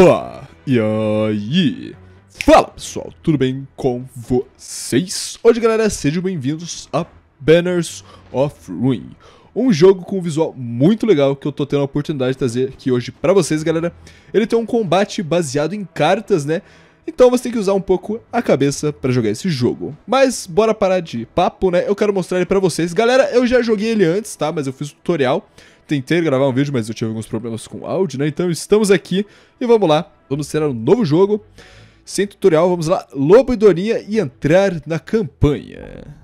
Opa! E aí? Fala pessoal, tudo bem com vocês? Hoje galera, sejam bem-vindos a Banners of Ruin, um jogo com um visual muito legal que eu tô tendo a oportunidade de trazer aqui hoje pra vocês galera. Ele tem um combate baseado em cartas, né? Então você tem que usar um pouco a cabeça pra jogar esse jogo. Mas bora parar de papo, né? Eu quero mostrar ele pra vocês. Galera, eu já joguei ele antes, tá? Mas eu fiz um tutorial. Tentei gravar um vídeo, mas eu tive alguns problemas com áudio, né? Então estamos aqui e vamos lá. Vamos ser um novo jogo. Sem tutorial, vamos lá. Lobo e Dorinha e entrar na campanha.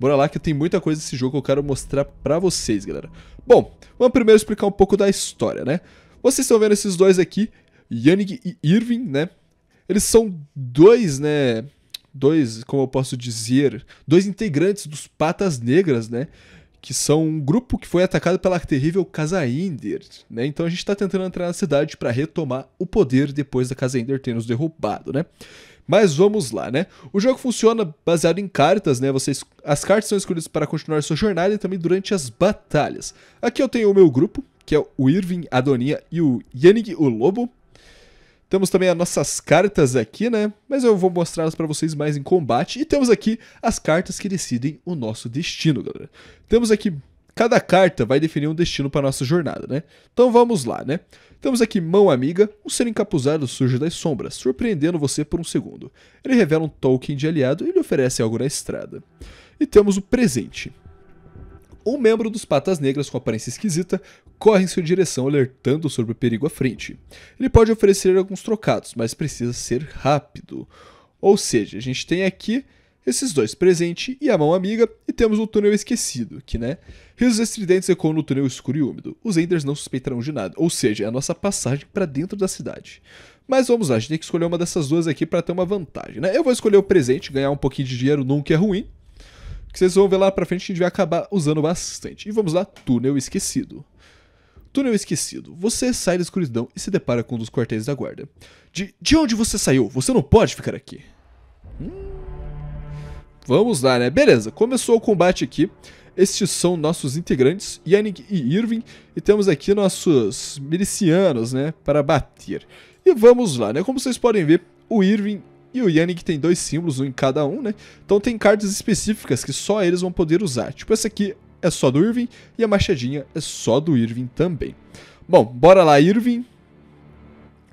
Bora lá que tem muita coisa desse jogo que eu quero mostrar pra vocês, galera. Bom, vamos primeiro explicar um pouco da história, né? Vocês estão vendo esses dois aqui, Yannick e Irving, né? Eles são dois, né, como eu posso dizer, dois integrantes dos Patas Negras, né, que são um grupo que foi atacado pela terrível Casa Ender, né, então a gente tá tentando entrar na cidade para retomar o poder depois da Casa Ender ter nos derrubado, né. Mas vamos lá, né, o jogo funciona baseado em cartas, né, as cartas são escolhidas para continuar sua jornada e também durante as batalhas. Aqui eu tenho o meu grupo, que é o Irving, a Doninha e o Yannick, o Lobo. Temos também as nossas cartas aqui, né? Mas eu vou mostrá-las para vocês mais em combate. E temos aqui as cartas que decidem o nosso destino, galera. Temos aqui... Cada carta vai definir um destino para nossa jornada, né? Então vamos lá, né? Temos aqui Mão Amiga. Um ser encapuzado surge das sombras, surpreendendo você por um segundo. Ele revela um token de aliado e lhe oferece algo na estrada. E temos o Presente. Um membro dos Patas Negras com aparência esquisita corre em sua direção alertando sobre o perigo à frente. Ele pode oferecer alguns trocados, mas precisa ser rápido. Ou seja, a gente tem aqui esses dois, Presente e a Mão Amiga, e temos o Túnel Esquecido, que, né, risos estridentes ecoam no túnel escuro e úmido. Os Enders não suspeitarão de nada, ou seja, é a nossa passagem para dentro da cidade. Mas vamos lá, a gente tem que escolher uma dessas duas aqui para ter uma vantagem, né? Eu vou escolher o Presente, ganhar um pouquinho de dinheiro nunca é ruim. Que vocês vão ver lá pra frente, a gente vai acabar usando bastante. E vamos lá, Túnel Esquecido. Túnel Esquecido. Você sai da escuridão e se depara com um dos quartéis da guarda. De onde você saiu? Você não pode ficar aqui. Vamos lá, né? Beleza, começou o combate aqui. Estes são nossos integrantes, Yannick e Irving. E temos aqui nossos milicianos, né? Para bater. E vamos lá, né? Como vocês podem ver, o Irving... E o Yannick tem dois símbolos, um em cada um, né? Então tem cartas específicas que só eles vão poder usar. Tipo, essa aqui é só do Irving e a machadinha é só do Irving também. Bom, bora lá, Irving.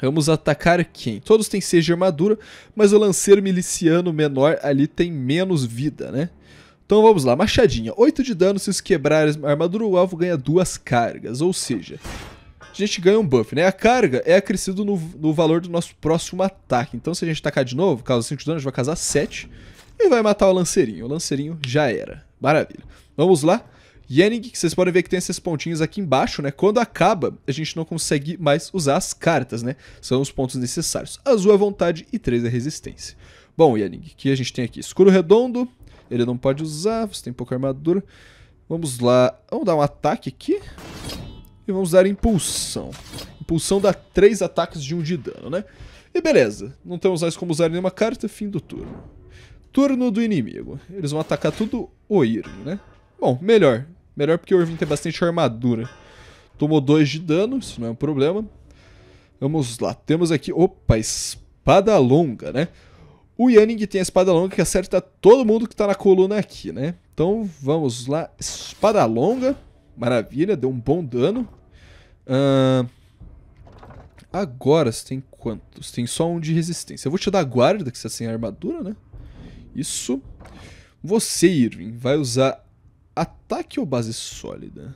Vamos atacar quem? Todos têm 6 de armadura, mas o lanceiro miliciano menor ali tem menos vida, né? Então vamos lá, machadinha. 8 de dano, se quebrar a armadura, o alvo ganha 2 cargas, ou seja... A gente ganha um buff, né? A carga é acrescido no valor do nosso próximo ataque. Então se a gente tacar de novo, causa 5 de dano, a gente vai causar 7. E vai matar o lanceirinho. O lanceirinho já era. Maravilha. Vamos lá. Yannick, que vocês podem ver que tem esses pontinhos aqui embaixo, né? Quando acaba, a gente não consegue mais usar as cartas, né? São os pontos necessários. Azul é vontade e 3 é resistência. Bom, Yannick, o que a gente tem aqui? Escuro redondo. Ele não pode usar, você tem pouca armadura. Vamos lá. Vamos dar um ataque aqui. E vamos dar impulsão. Impulsão dá 3 ataques de 1 de dano, né? E beleza. Não temos mais como usar nenhuma carta. Fim do turno. Turno do inimigo. Eles vão atacar tudo o Irving, né? Bom, melhor. Melhor porque o Irving tem bastante armadura. Tomou 2 de dano. Isso não é um problema. Vamos lá. Temos aqui... Opa, espada longa, né? O Yannick tem a espada longa que acerta todo mundo que tá na coluna aqui, né? Então, vamos lá. Espada longa. Maravilha. Deu um bom dano. Agora você tem quantos? Tem só um de resistência. Eu vou te dar guarda, que você é sem armadura, né? Isso. Você, Irving, vai usar ataque ou base sólida?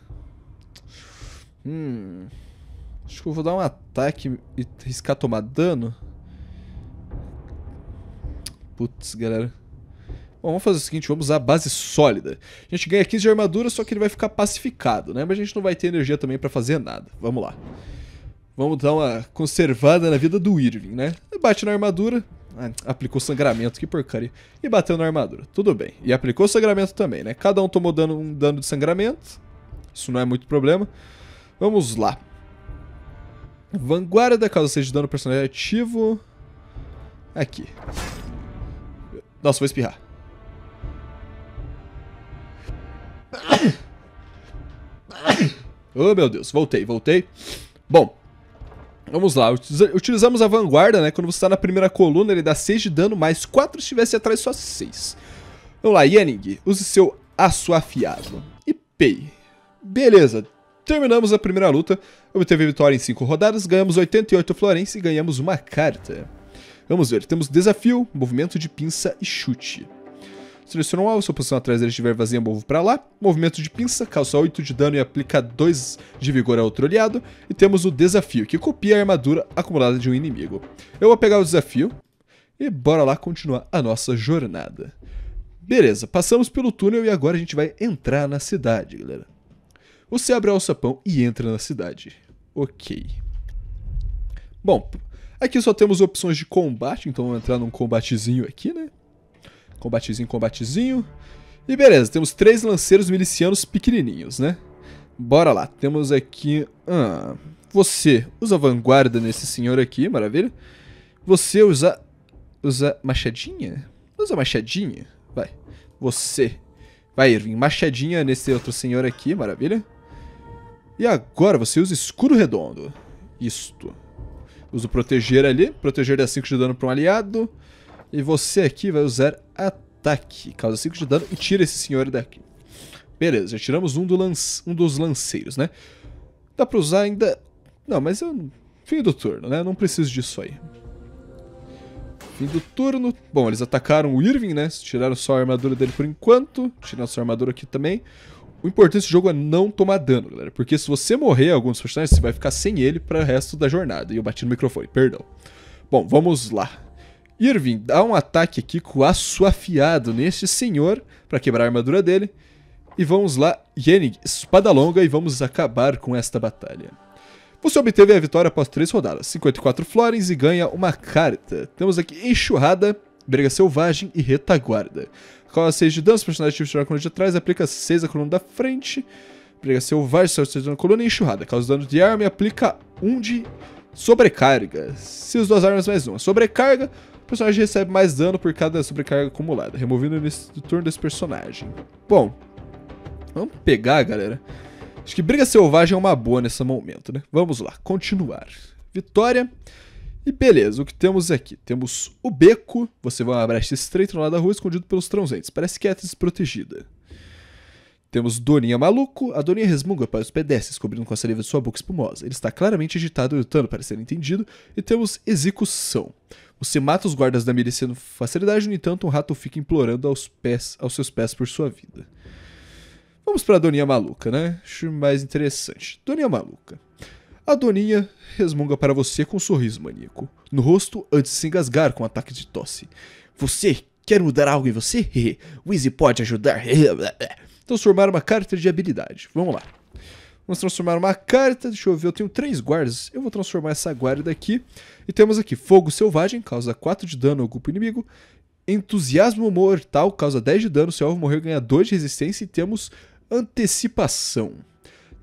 Acho que eu vou dar um ataque e riscar tomar dano. Putz, galera. Bom, vamos fazer o seguinte, vamos usar a base sólida. A gente ganha 15 de armadura, só que ele vai ficar pacificado, né? Mas a gente não vai ter energia também pra fazer nada. Vamos lá. Vamos dar uma conservada na vida do Irving, né? Bate na armadura. Ah, aplicou sangramento, que porcaria. E bateu na armadura, tudo bem. E aplicou sangramento também, né? Cada um tomou dano, um dano de sangramento. Isso não é muito problema. Vamos lá. Vanguarda, causa 6 de dano personagem ativo. Aqui. Nossa, vou espirrar. Oh, meu Deus, voltei. Bom, Vamos lá, utilizamos a vanguarda, né? Quando você está na primeira coluna, ele dá 6 de dano, mais 4 se estivesse atrás, só 6. Vamos lá, Yanning, use seu aço afiado. E pei. Beleza, terminamos a primeira luta. Obteve vitória em 5 rodadas, ganhamos 88 florins e ganhamos uma carta. Vamos ver, temos desafio, movimento de pinça e chute. Seleciona um alvo, se a posição atrás dele estiver vazia, move pra lá. Movimento de pinça, causa 8 de dano e aplica 2 de vigor a outro aliado. E temos o desafio, que copia a armadura acumulada de um inimigo. Eu vou pegar o desafio e bora lá continuar a nossa jornada. Beleza, passamos pelo túnel e agora a gente vai entrar na cidade, galera. Você abre o alçapão e entra na cidade. Ok. Bom, aqui só temos opções de combate, então vamos entrar num combatezinho aqui, né? Combatezinho, combatezinho. E beleza, temos 3 lanceiros milicianos pequenininhos, né? Bora lá, temos aqui... você usa vanguarda nesse senhor aqui, maravilha. Você usa... Usa machadinha? Usa machadinha? Vai. Você. Vai, Irving, machadinha nesse outro senhor aqui, maravilha. E agora você usa escudo redondo. Isto. Usa o proteger ali. Proteger dá 5 de dano para um aliado. E você aqui vai usar ataque, causa 5 de dano e tira esse senhor daqui. Beleza, já tiramos um dos lanceiros, né? Dá pra usar ainda... Não, mas eu... Fim do turno, né? Não preciso disso aí. Fim do turno... Bom, eles atacaram o Irving, né? Tiraram só a armadura dele por enquanto. Tiraram só a armadura aqui também. O importante desse jogo é não tomar dano, galera. Porque se você morrer, alguns personagens, você vai ficar sem ele para o resto da jornada. E eu bati no microfone, perdão. Bom, vamos lá. Irving, dá um ataque aqui com o aço afiado neste senhor, para quebrar a armadura dele. E vamos lá, Yanning, espada longa, e vamos acabar com esta batalha. Você obteve a vitória após 3 rodadas, 54 florins e ganha uma carta. Temos aqui enxurrada, briga selvagem e retaguarda. Causa 6 de dano, os personagens tiram a coluna de trás, aplica 6 a coluna da frente. Briga selvagem, só na coluna e enxurrada. Causa dano de arma e aplica 1 de sobrecarga. Se as duas armas mais uma. Sobrecarga... O personagem recebe mais dano por cada sobrecarga acumulada, removendo no turno desse personagem. Bom, vamos pegar, galera. Acho que briga selvagem é uma boa nesse momento, né? Vamos lá, continuar. Vitória. E beleza, o que temos aqui? Temos o beco. Você vai abrir esse estreito no lado da rua, escondido pelos transeuntes. Parece que é desprotegida. Temos Doninha Maluco. A Doninha resmunga para os pedestres, cobrindo com a saliva de sua boca espumosa. Ele está claramente agitado e lutando para ser entendido. E temos execução. Você mata os guardas da milícia com facilidade, no entanto, um rato fica implorando aos seus pés por sua vida. Vamos para a Doninha Maluca, né? Acho mais interessante. Doninha Maluca. A Doninha resmunga para você com um sorriso maníaco no rosto antes de se engasgar com um ataque de tosse. Você quer mudar algo em você? O Easy pode ajudar. Transformar uma carta de habilidade. Vamos lá. Vamos transformar uma carta. Deixa eu ver, eu tenho 3 guardas. Eu vou transformar essa guarda aqui. E temos aqui Fogo Selvagem, causa 4 de dano ao grupo inimigo. Entusiasmo Mortal, causa 10 de dano. Se o alvo morrer, ganha 2 de resistência. E temos Antecipação.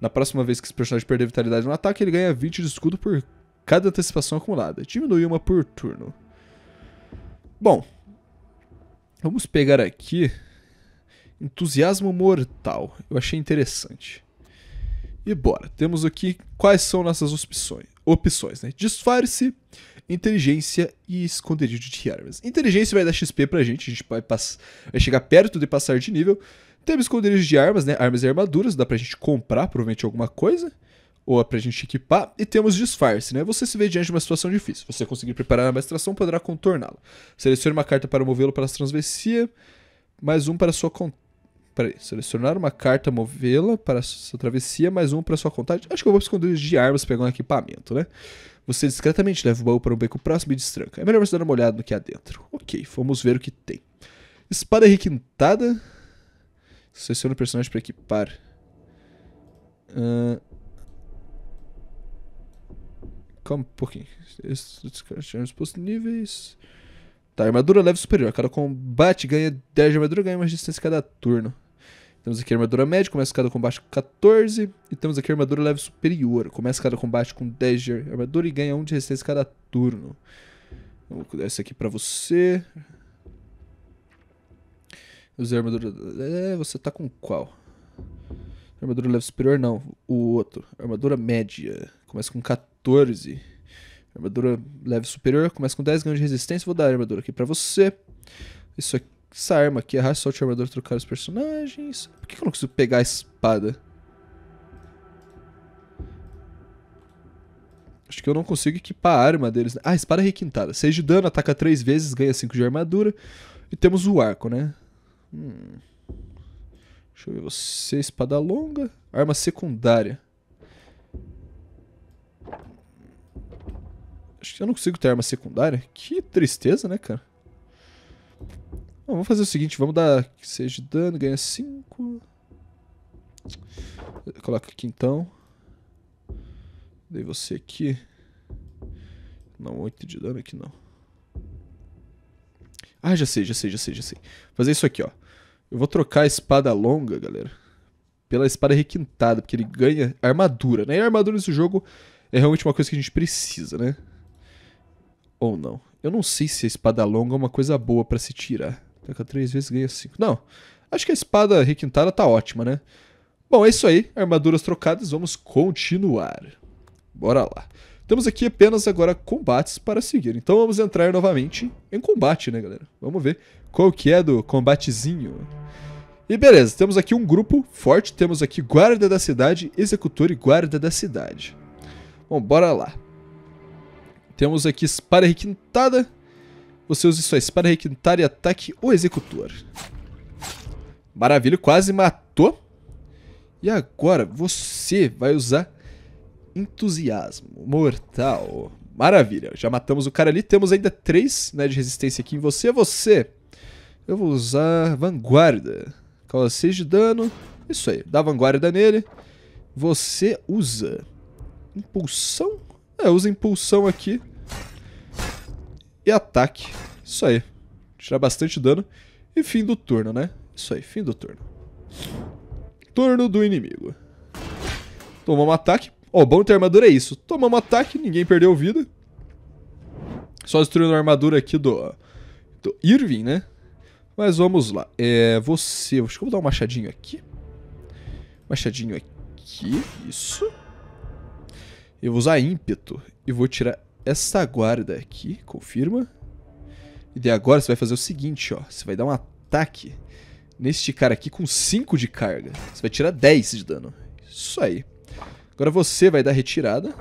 Na próxima vez que esse personagem perder vitalidade no ataque, ele ganha 20 de escudo por cada antecipação acumulada. Diminui uma por turno. Bom, vamos pegar aqui... Entusiasmo Mortal. Eu achei interessante. E bora. Temos aqui quais são nossas opções, né? Disfarce, inteligência e esconderijo de armas. Inteligência vai dar XP pra gente. A gente vai chegar perto de passar de nível. Temos esconderijo de armas, né? Armas e armaduras. Dá pra gente comprar, provavelmente, alguma coisa. Ou é pra gente equipar. E temos disfarce, né? Você se vê diante de uma situação difícil. Você conseguir preparar a maestração, poderá contorná-la. Selecione uma carta para movê-lo para a transversia. Mais um para sua conta. Peraí, selecionar uma carta, movê-la para sua travessia, mais um para sua contagem. Acho que eu vou esconder de armas, pegar um equipamento, né? Você discretamente leva o baú para um beco próximo e destranca. É melhor você dar uma olhada no que há dentro. Ok, vamos ver o que tem. Espada requintada. Seleciona o personagem para equipar. Calma um pouquinho. Exposto níveis... Tá, armadura leve superior. Cada combate ganha 10 de armadura, ganha uma resistência cada turno. Temos aqui a armadura média, começa cada combate com 14. E temos aqui a armadura leve superior. Começa cada combate com 10 de armadura e ganha 1 de resistência cada turno. Vou dar isso aqui pra você. Usar armadura... você tá com qual? Armadura leve superior não, o outro. Armadura média. Começa com 14. Armadura leve superior, começa com 10 ganhos de resistência. Vou dar a armadura aqui pra você. Isso aqui, essa arma aqui, arraste, solte a armadura, trocar os personagens. Por que eu não consigo pegar a espada? Acho que eu não consigo equipar a arma deles. Ah, espada requintada. 6 de dano, ataca 3 vezes, ganha 5 de armadura. E temos o arco, né? Deixa eu ver você. Espada longa. Arma secundária. Acho que eu não consigo ter arma secundária. Que tristeza, né, cara? Bom, vamos fazer o seguinte. Vamos dar 6 de dano, ganha 5. Coloca aqui, então. Dei você aqui. Não, 8 de dano aqui não. Ah, já sei. Vou fazer isso aqui, ó. Eu vou trocar a espada longa, galera, pela espada requintada, porque ele ganha armadura, né? E a armadura nesse jogo é realmente uma coisa que a gente precisa, né? Ou não. Eu não sei se a espada longa é uma coisa boa pra se tirar. Taca 3 vezes, ganha 5. Não, acho que a espada requintada tá ótima, né? Bom, é isso aí. Armaduras trocadas, vamos continuar. Bora lá. Temos aqui apenas agora combates para seguir. Então vamos entrar novamente em combate, né, galera? Vamos ver qual que é do combatezinho. E beleza, temos aqui um grupo forte. Temos aqui guarda da cidade, executor e guarda da cidade. Bom, bora lá. Temos aqui espada requintada. Você usa sua espada requintada e ataque o executor. Maravilha, quase matou. E agora você vai usar... entusiasmo, mortal. Maravilha, já matamos o cara ali. Temos ainda 3, né, de resistência aqui em você. Eu vou usar vanguarda. Causa 6 de dano. Isso aí, dá vanguarda nele. Você usa impulsão? É, usa impulsão aqui. E ataque. Isso aí, tirar bastante dano. E fim do turno, né? Isso aí, fim do turno. Turno do inimigo. Tomamos ataque. Ó, bom ter armadura é isso. Tomamos ataque, ninguém perdeu vida. Só destruindo a armadura aqui do Irving, né? Mas vamos lá. É você. Acho que eu vou dar um machadinho aqui. Machadinho aqui. Isso. Eu vou usar ímpeto. E vou tirar essa guarda aqui. Confirma. E daí agora você vai fazer o seguinte, ó. Você vai dar um ataque neste cara aqui com 5 de carga. Você vai tirar 10 de dano. Isso aí. Agora você vai dar retirada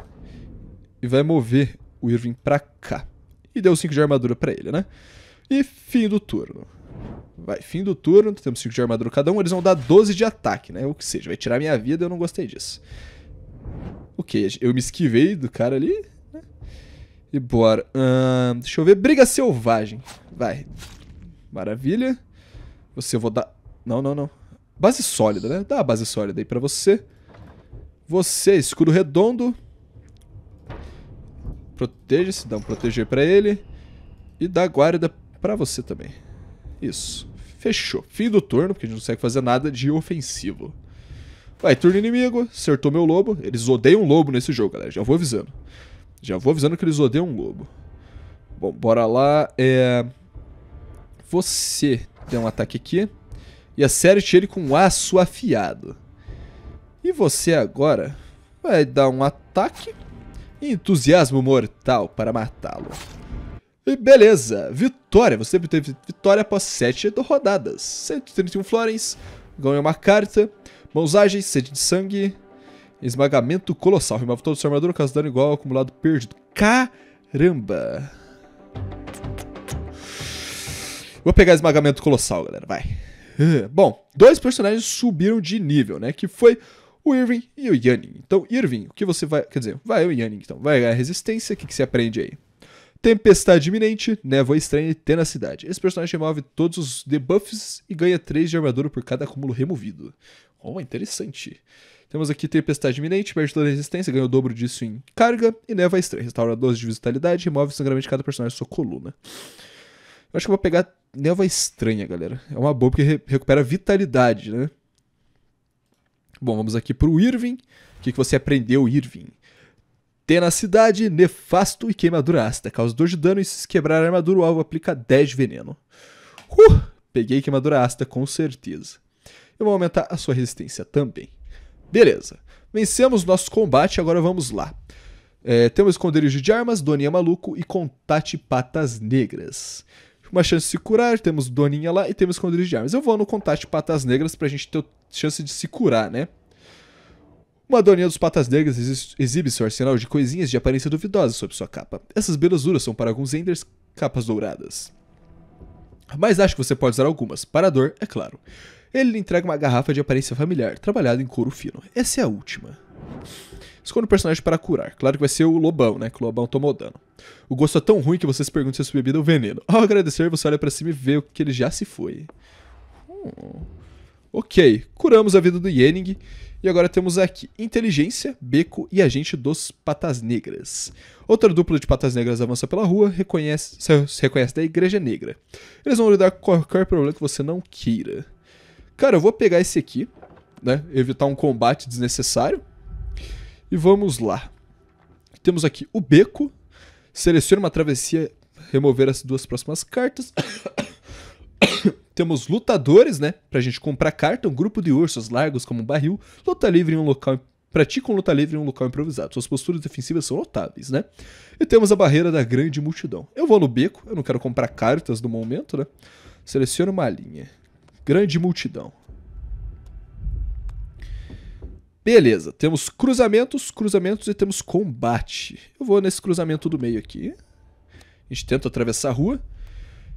e vai mover o Irving pra cá. E deu 5 de armadura pra ele, né? E fim do turno. Vai, fim do turno. Temos 5 de armadura cada um. Eles vão dar 12 de ataque, né? Ou que seja, vai tirar minha vida, eu não gostei disso. Ok, eu me esquivei do cara ali, né? E bora. Deixa eu ver. Briga selvagem. Vai. Maravilha. Você eu vou dar... Não. Base sólida, né? Dá a base sólida aí pra você. Você, escudo redondo. Proteja-se, dá um proteger pra ele. E dá guarda pra você também. Isso. Fechou. Fim do turno, porque a gente não consegue fazer nada de ofensivo. Vai, turno inimigo. Acertou meu lobo. Eles odeiam lobo nesse jogo, galera. Já vou avisando. Que eles odeiam lobo. Bom, bora lá. Você tem um ataque aqui. E acerte ele com um aço afiado. E você agora vai dar um ataque e entusiasmo mortal para matá-lo. E beleza, vitória. Você obteve vitória após 7 rodadas. 131 florins, ganhou uma carta, mãos ágeis, sede de sangue, esmagamento colossal. Remove toda a sua armadura, caso dano igual ao acumulado perdido. Caramba! Vou pegar esmagamento colossal, galera, vai. Bom, 2 personagens subiram de nível, né, que foi... o Irving e o Yanning. Então, Irving, o que você vai... Quer dizer, vai o Yanning, então. Vai ganhar resistência. O que você aprende aí? Tempestade iminente, névoa estranha e tenacidade. Esse personagem remove todos os debuffs e ganha 3 de armadura por cada acúmulo removido. Oh, interessante. Temos aqui Tempestade iminente, perde toda a resistência, ganha o dobro disso em carga. E névoa estranha, restaura 12 de vitalidade, remove o sangramento de cada personagem da sua coluna. Eu acho que eu vou pegar névoa estranha, galera. É uma boa porque recupera vitalidade, né? Bom, vamos aqui pro Irving. O que você aprendeu, Irving? Tenacidade, nefasto e queimadura ácida. Causa 2 de dano e se quebrar a armadura, o alvo aplica 10 de veneno. Peguei queimadura ácida com certeza. Eu vou aumentar a sua resistência também. Beleza. Vencemos nosso combate, agora vamos lá. Tem um esconderijo de armas, Doninha Maluco e Contate Patas Negras. Uma chance de se curar, temos Doninha lá e temos esconderijo de armas. Eu vou no Contate Patas Negras pra gente ter chance de se curar, né? Uma doninha dos Patas Negras exibe seu arsenal de coisinhas de aparência duvidosa sob sua capa. Essas belezuras são para alguns Enders capas douradas. Mas acho que você pode usar algumas, para a dor, é claro. Ele lhe entrega uma garrafa de aparência familiar, trabalhada em couro fino. Essa é a última. Escolha um personagem para curar. Claro que vai ser o Lobão, né? Que o Lobão tomou dano. O gosto é tão ruim que você se pergunta se a sua bebida é o veneno. Ao agradecer, você olha para cima e vê que ele já se foi. Ok, curamos a vida do Yenning. E agora temos aqui Inteligência, Beco e Agente dos Patas Negras. Outra dupla de Patas Negras avança pela rua, se reconhece da Igreja Negra. Eles vão lidar com qualquer problema que você não queira. Cara, eu vou pegar esse aqui, né? Evitar um combate desnecessário. E vamos lá. Temos aqui o Beco. Seleciona uma travessia, remover as duas próximas cartas. Temos lutadores, né? Pra gente comprar carta. Um grupo de ursos largos como um barril. Luta livre em um local... Praticam luta livre em um local improvisado. Suas posturas defensivas são notáveis, né? E temos a barreira da grande multidão. Eu vou no beco. Eu não quero comprar cartas no momento, né? Seleciono uma linha. Grande multidão. Beleza. Temos cruzamentos e temos combate. Eu vou nesse cruzamento do meio aqui. A gente tenta atravessar a rua.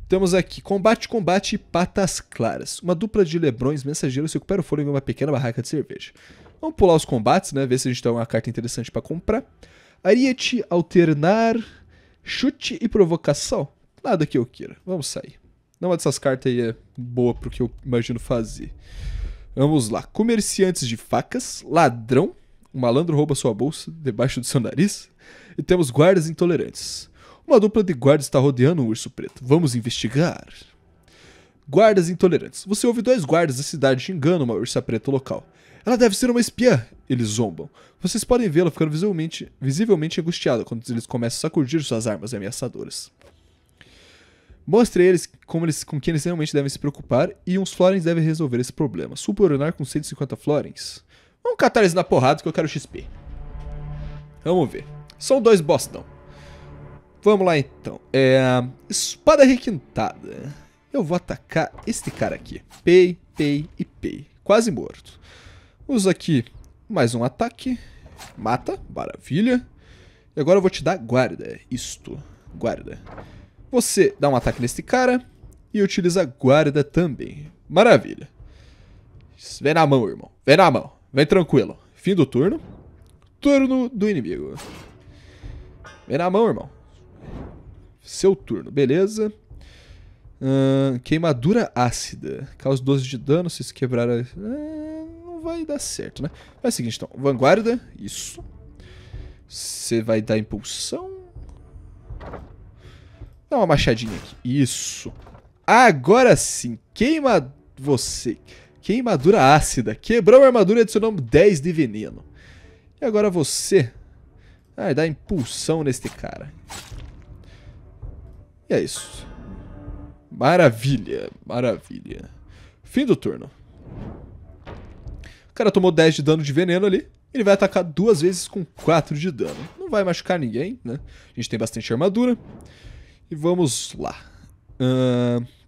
Temos aqui combate e patas claras. Uma dupla de lebrões mensageiros se recupera o fôlego em uma pequena barraca de cerveja. Vamos pular os combates, né? Ver se a gente tem uma carta interessante para comprar. Ariete, alternar, chute e provocação. Nada que eu queira. Vamos sair. Nenhuma dessas cartas aí é boa pro que eu imagino fazer. Vamos lá. Comerciantes de facas, ladrão. Um malandro rouba sua bolsa debaixo do seu nariz. E temos guardas intolerantes. Uma dupla de guardas está rodeando um urso preto. Vamos investigar. Guardas intolerantes. Você ouve dois guardas da cidade xingando uma ursa preta local. Ela deve ser uma espiã. Eles zombam. Vocês podem vê-la ficando visivelmente angustiada quando eles começam a sacudir suas armas ameaçadoras. Mostre a eles com quem eles realmente devem se preocupar e uns florins devem resolver esse problema. Subornar com 150 florins. Vamos catar eles na porrada que eu quero XP. Vamos ver. São dois bostão. Vamos lá então, espada requintada, eu vou atacar este cara aqui, pei, quase morto. Usa aqui mais um ataque, mata, maravilha, e agora eu vou te dar guarda, guarda. Você dá um ataque neste cara e utiliza guarda também, maravilha. Vem na mão, irmão, vem na mão, vem tranquilo, fim do turno, turno do inimigo. Vem na mão, irmão. Seu turno, beleza. Queimadura ácida. Causa 12 de dano, se isso quebrar... não vai dar certo, né? É o seguinte, então. Vanguarda, isso. Você vai dar impulsão. Dá uma machadinha aqui. Isso. Agora sim. Queima você. Queimadura ácida. Quebrou a armadura e adicionou 10 de veneno. E agora você... vai dar impulsão neste cara. É isso. Maravilha, maravilha. Fim do turno. O cara tomou 10 de dano de veneno ali. Ele vai atacar duas vezes com 4 de dano. Não vai machucar ninguém, né? A gente tem bastante armadura. E vamos lá.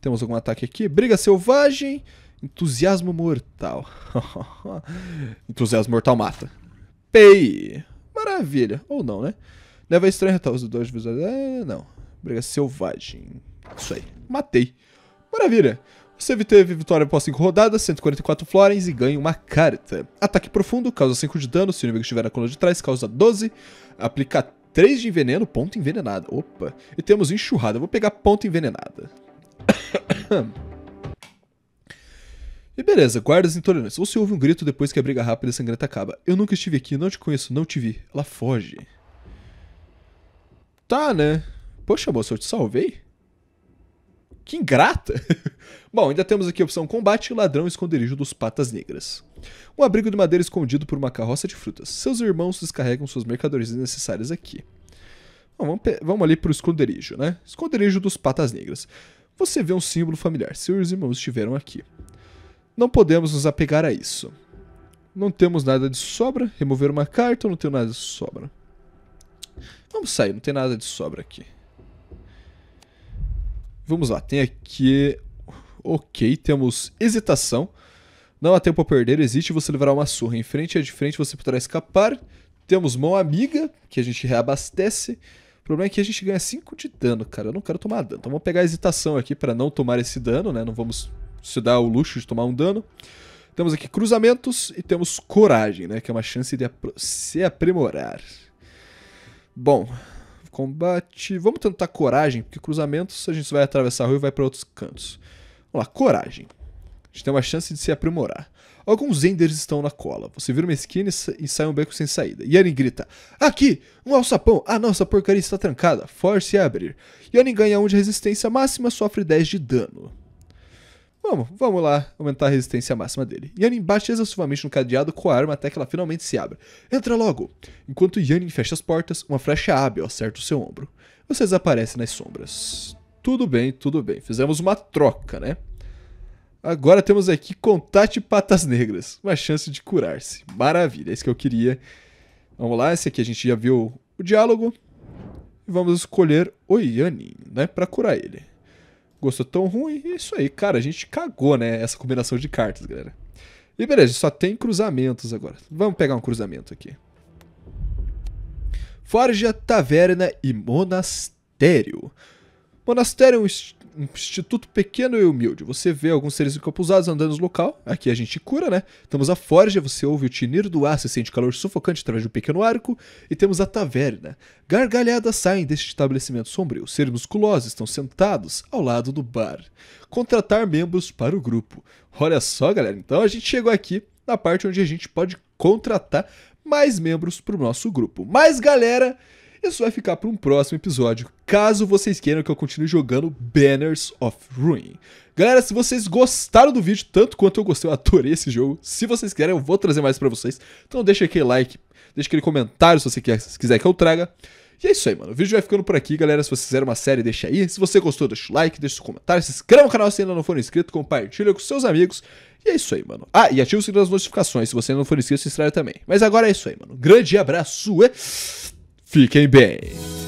Temos algum ataque aqui? Briga selvagem. Entusiasmo mortal. Entusiasmo mortal mata. Pei. Maravilha. Ou não, né? Leva estranho, tá? Os dois visuais. Não. Briga selvagem. Isso aí. Matei. Maravilha. Você teve vitória após 5 rodadas, 144 florins e ganha uma carta. Ataque profundo, causa 5 de dano. Se o inimigo estiver na coluna de trás, causa 12. Aplica 3 de enveneno, ponta envenenada. Opa. E temos enxurrada. Eu vou pegar ponta envenenada. E beleza, guardas intolerantes. Você ouve um grito depois que a briga rápida e sangrenta acaba. Eu nunca estive aqui, não te conheço, não te vi. Ela foge. Tá, né? Poxa, moça, eu te salvei? Que ingrata! Bom, ainda temos aqui a opção combate, ladrão e esconderijo dos Patas Negras. Um abrigo de madeira escondido por uma carroça de frutas. Seus irmãos descarregam suas mercadorias necessárias aqui. Bom, vamos ali pro esconderijo, né? Esconderijo dos Patas Negras. Você vê um símbolo familiar. Seus irmãos estiveram aqui. Não podemos nos apegar a isso. Não temos nada de sobra. Remover uma carta, não tenho nada de sobra. Vamos sair, não tem nada de sobra aqui. Vamos lá, tem aqui... Ok, temos hesitação. Não há tempo a perder, existe, você levará uma surra. Em frente é de frente, você poderá escapar. Temos mão amiga, que a gente reabastece. O problema é que a gente ganha 5 de dano, cara. Eu não quero tomar dano. Então vamos pegar a hesitação aqui para não tomar esse dano, né? Não vamos se dar o luxo de tomar um dano. Temos aqui cruzamentos e temos coragem, né? Que é uma chance de se aprimorar. Bom, combate... Vamos tentar coragem, porque cruzamentos a gente vai atravessar a rua e vai para outros cantos. Vamos lá, coragem. A gente tem uma chance de se aprimorar. Alguns enders estão na cola. Você vira uma esquina e sai um beco sem saída. Yanin grita, aqui, um alçapão. Ah não, essa porcaria está trancada. Force a abrir. Yanin ganha 1 de resistência máxima, sofre 10 de dano. Vamos lá aumentar a resistência máxima dele. Yanin bate exaustivamente no cadeado com a arma até que ela finalmente se abra. Entra logo! Enquanto Yanin fecha as portas, uma flecha hábil acerta o seu ombro. Você desaparece nas sombras. Tudo bem, tudo bem. Fizemos uma troca, né? Agora temos aqui Contate Patas Negras. Uma chance de curar-se. Maravilha, é isso que eu queria. Vamos lá, esse aqui a gente já viu o diálogo. E vamos escolher o Yanin, né? Pra curar ele. Gostou tão ruim, é isso aí, cara, a gente cagou, né, essa combinação de cartas, galera. E beleza, só tem cruzamentos agora. Vamos pegar um cruzamento aqui. Forja, taverna e monastério. Monastério é um instituto pequeno e humilde. Você vê alguns seres encapuzados andando no local. Aqui a gente cura, né? Temos a forja, você ouve o tinir do aço e sente calor sufocante através de um pequeno arco. E temos a taverna. Gargalhadas saem deste estabelecimento sombrio. Seres musculosos estão sentados ao lado do bar. Contratar membros para o grupo. Olha só, galera. Então a gente chegou aqui na parte onde a gente pode contratar mais membros para o nosso grupo. Mas, galera... Isso vai ficar para um próximo episódio, caso vocês queiram que eu continue jogando Banners of Ruin. Galera, se vocês gostaram do vídeo, tanto quanto eu gostei, eu adorei esse jogo. Se vocês quiserem, eu vou trazer mais para vocês. Então deixa aquele like, deixa aquele comentário se você quiser que eu traga. E é isso aí, mano. O vídeo vai ficando por aqui, galera. Se vocês fizeram uma série, deixa aí. Se você gostou, deixa o like, deixa o comentário. Se inscreva no canal se ainda não for inscrito. Compartilha com seus amigos. E é isso aí, mano. Ah, e ativa o sininho das notificações. Se você ainda não for inscrito, se inscreve também. Mas agora é isso aí, mano. Grande abraço e... Fiquem bem.